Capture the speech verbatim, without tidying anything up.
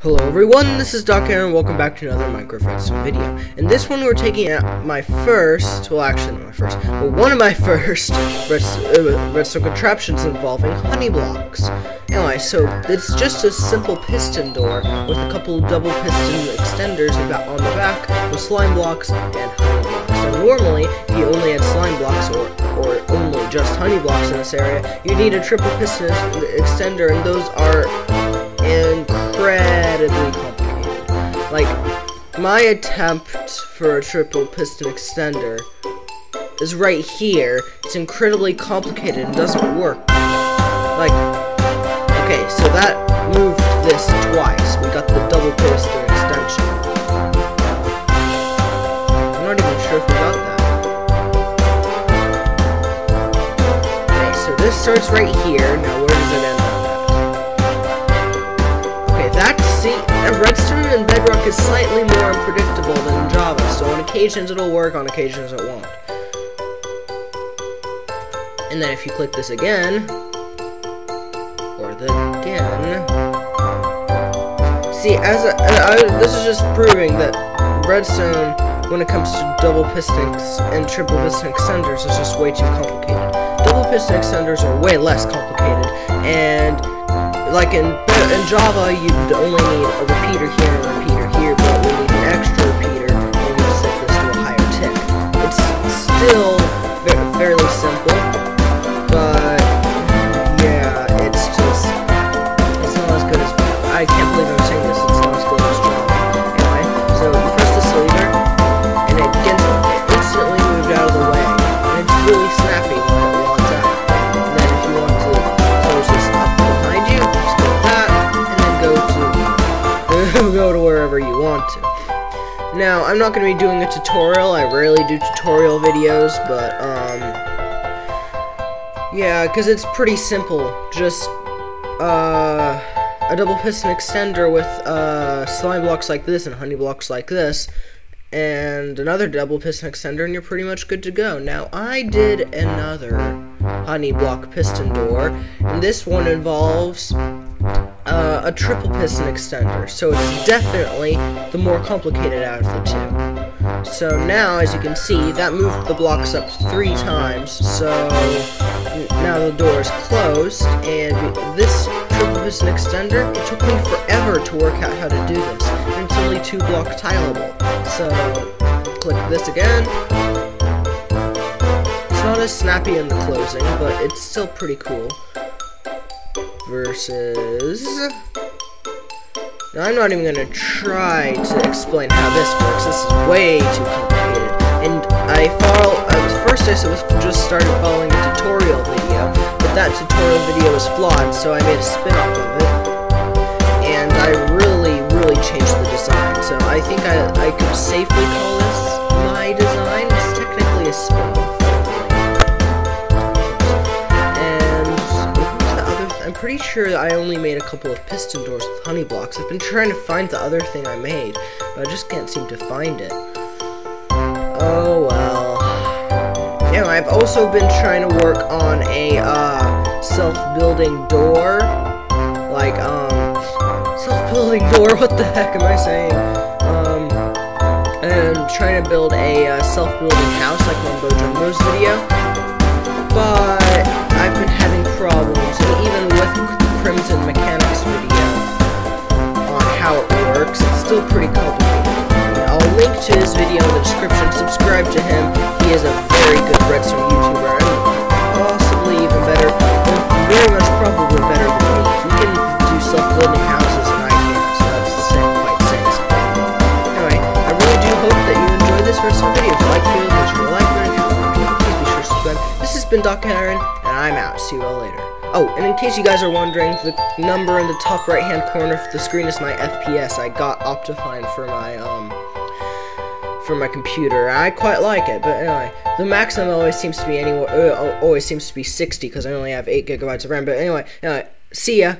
Hello everyone, this is Doc Aaron, welcome back to another Minecraft Redstone video. In this one we're taking out my first, well actually not my first, but one of my first Redstone, uh, redstone contraptions involving honey blocks. Anyway, so it's just a simple piston door with a couple double piston extenders on the back with slime blocks and honey blocks. So normally, if you only had slime blocks or, or only just honey blocks in this area, you need a triple piston extender, and those are incredibly complicated. Like, my attempt for a triple piston extender is right here. It's incredibly complicated and doesn't work. Like, okay, so that moved this twice. We got the double piston extension. I'm not even sure if we got that. Okay, so this starts right here. Now, where does it end? See, Redstone and Bedrock is slightly more unpredictable than Java, so on occasions it'll work, on occasions it won't. And then if you click this again, or then again, see, as a, I, this is just proving that Redstone, when it comes to double pistons and triple piston extenders, is just way too complicated. Double piston extenders are way less complicated, and like in, in Java, you'd only need a repeater here and a repeater here, but we need an extra repeater and we set this to a higher tick. It's still fairly simple, but yeah, it's just, it's not as good as, I can't believe I'm saying this, it's not as good as Java. Anyway, so you press this lever, and it gets instantly moved out of the way, and it's really snappy when it wants out. And then if you want to close this up behind you, go to wherever you want to. Now, I'm not going to be doing a tutorial. I rarely do tutorial videos, but, um, yeah, because it's pretty simple. Just, uh, a double piston extender with, uh, slime blocks like this and honey blocks like this, and another double piston extender, and you're pretty much good to go. Now, I did another honey block piston door, and this one involves Uh, a triple piston extender, so it's definitely the more complicated out of the two. So now, as you can see, that moved the blocks up three times, so now the door is closed, and this triple piston extender, it took me forever to work out how to do this, and it's only two block tileable. So, click this again. It's not as snappy in the closing, but it's still pretty cool. Versus... Now, I'm not even gonna try to explain how this works. This is way too complicated. And I follow. I was first. I just started following a tutorial video, but that tutorial video was flawed, so I made a spin-off of it. And I really, really changed the design. So I think I I could safely call this my design. It's technically a spin-off. I'm pretty sure I only made a couple of piston doors with honey blocks. I've been trying to find the other thing I made, but I just can't seem to find it. Oh well. Anyway, I've also been trying to work on a uh, self-building door. Like, um, self-building door, what the heck am I saying? Um, I'm trying to build a uh, self-building house like Mumbo Jumbo's video, but I've been having problems, and even with the Crimson Mechanics video on how it works, it's still pretty complicated. I'll link to his video in the description. Subscribe to him. He is a very good Redstone YouTuber, and possibly even better, well, very much probably better than me. He can do self-building houses, and I can't, so that's quite sick. Anyway, I really do hope that you enjoy this Redstone video. If you like the video, make sure to like it. If you want to, please be sure to subscribe. This has been Doc Aaron. I'm out. See you all later. Oh, and in case you guys are wondering, the number in the top right-hand corner of the screen is my F P S. I got Optifine for my um for my computer. I quite like it, but anyway, the maximum always seems to be anywhere. Uh, always seems to be sixty because I only have eight gigabytes of RAM. But anyway, anyway, see ya.